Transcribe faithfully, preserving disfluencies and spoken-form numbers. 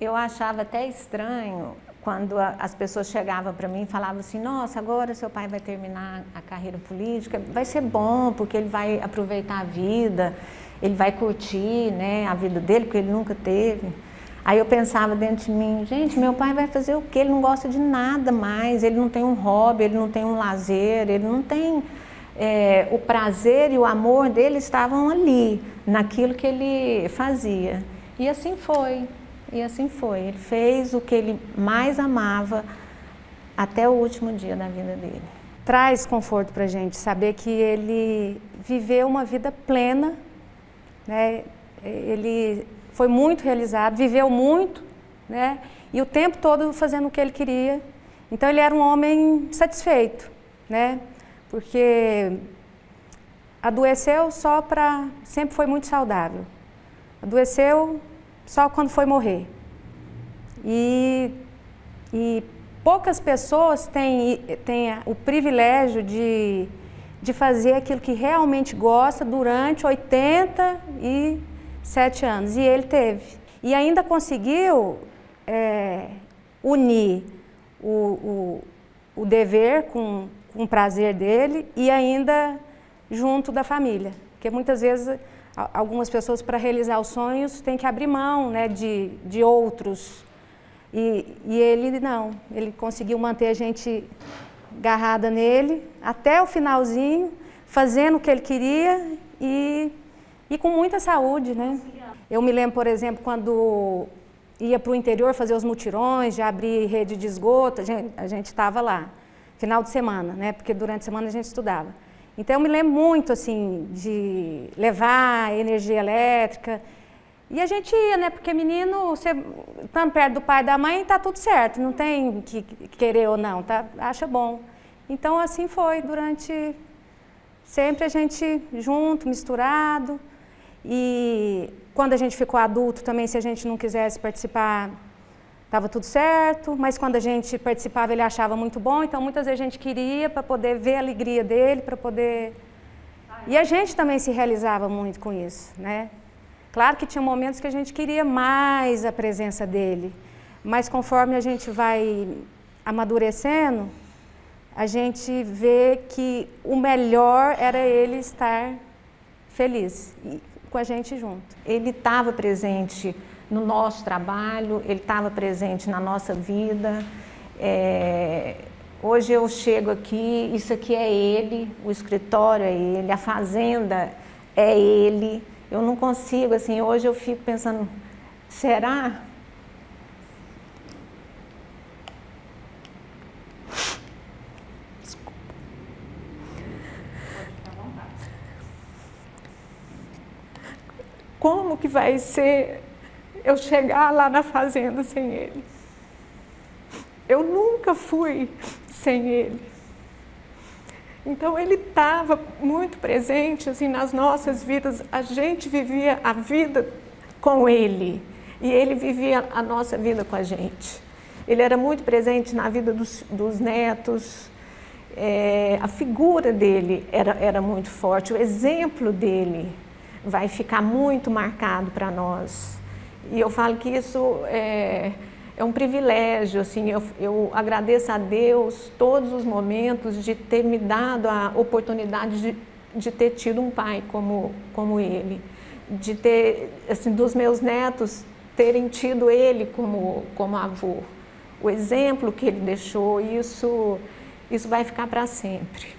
Eu achava até estranho quando a, as pessoas chegavam para mim e falavam assim, nossa, agora seu pai vai terminar a carreira política, vai ser bom, porque ele vai aproveitar a vida, ele vai curtir, né, a vida dele, porque ele nunca teve. Aí eu pensava dentro de mim, gente, meu pai vai fazer o quê? Ele não gosta de nada mais, ele não tem um hobby, ele não tem um lazer, ele não tem... É, o prazer e o amor dele estavam ali, naquilo que ele fazia. E assim foi, e assim foi. Ele fez o que ele mais amava até o último dia da vida dele. Traz conforto pra gente saber que ele viveu uma vida plena, né? Ele foi muito realizado, viveu muito, né? E o tempo todo fazendo o que ele queria. Então ele era um homem satisfeito, né? Porque adoeceu só para... sempre foi muito saudável. Adoeceu só quando foi morrer. E, e poucas pessoas têm, têm o privilégio de, de fazer aquilo que realmente gosta durante oitenta e sete anos. E ele teve. E ainda conseguiu é, unir o, o, o dever com... um prazer dele e ainda junto da família, porque muitas vezes algumas pessoas para realizar os sonhos têm que abrir mão, né, de, de outros e, e ele não, ele conseguiu manter a gente agarrada nele até o finalzinho, fazendo o que ele queria e, e com muita saúde, né? Eu me lembro, por exemplo, quando ia para o interior fazer os mutirões, já abrir rede de esgoto, a gente estava lá. Final de semana, né? Porque durante a semana a gente estudava. Então eu me lembro muito, assim, de levar energia elétrica. E a gente ia, né? Porque menino, você estando perto do pai e da mãe, tá tudo certo. Não tem que querer ou não, tá? Acha bom. Então assim foi durante... Sempre a gente junto, misturado. E quando a gente ficou adulto também, se a gente não quisesse participar... Estava tudo certo, mas quando a gente participava ele achava muito bom, então muitas vezes a gente queria para poder ver a alegria dele, para poder... E a gente também se realizava muito com isso, né? Claro que tinha momentos que a gente queria mais a presença dele, mas conforme a gente vai amadurecendo, a gente vê que o melhor era ele estar feliz e com a gente junto. Ele estava presente no nosso trabalho, ele estava presente na nossa vida. É, hoje eu chego aqui, isso aqui é ele, o escritório é ele, a fazenda é ele. Eu não consigo, assim, hoje eu fico pensando, será? Desculpa. Como que vai ser eu chegar lá na fazenda sem ele? Eu nunca fui sem ele. Então ele estava muito presente, assim, nas nossas vidas. A gente vivia a vida com ele e ele vivia a nossa vida com a gente. Ele era muito presente na vida dos, dos netos. É, a figura dele era, era muito forte, o exemplo dele vai ficar muito marcado para nós. E eu falo que isso é, é um privilégio, assim, eu, eu agradeço a Deus todos os momentos de ter me dado a oportunidade de, de ter tido um pai como, como ele, de ter, assim, dos meus netos terem tido ele como, como avô. O exemplo que ele deixou, isso, isso vai ficar para sempre.